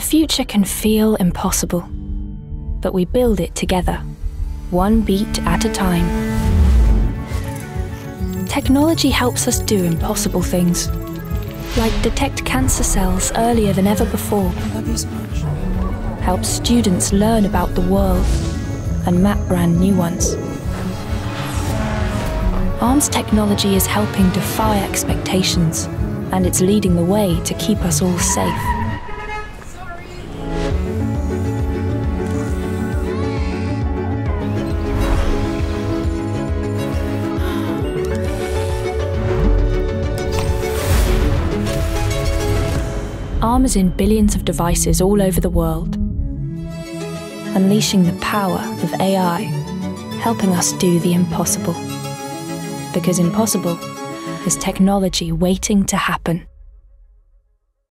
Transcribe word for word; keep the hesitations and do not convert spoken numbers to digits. The future can feel impossible, but we build it together, one beat at a time. Technology helps us do impossible things, like detect cancer cells earlier than ever before. I love you so much. Helps students learn about the world and map brand new ones. Arm's technology is helping defy expectations, and it's leading the way to keep us all safe. Arm is in billions of devices all over the world, unleashing the power of A I, helping us do the impossible. Because impossible is technology waiting to happen.